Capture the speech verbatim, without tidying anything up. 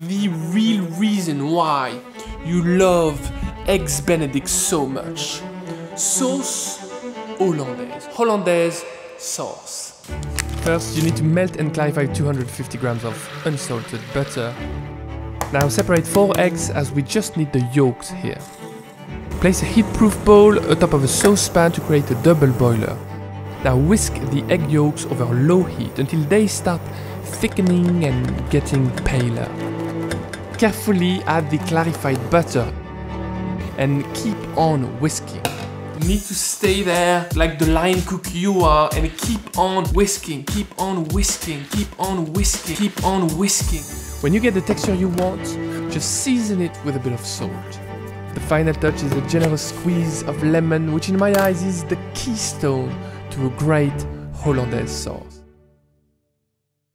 The real reason why you love eggs Benedict so much. Sauce Hollandaise. Hollandaise sauce. First, you need to melt and clarify two hundred fifty grams of unsalted butter. Now separate four eggs as we just need the yolks here. Place a heat-proof bowl atop of a saucepan to create a double boiler. Now whisk the egg yolks over low heat until they start thickening and getting paler. Carefully add the clarified butter and keep on whisking. You need to stay there like the lion cook you are and keep on whisking, keep on whisking, keep on whisking, keep on whisking. When you get the texture you want, just season it with a bit of salt. The final touch is a generous squeeze of lemon, which in my eyes is the keystone to a great Hollandaise sauce.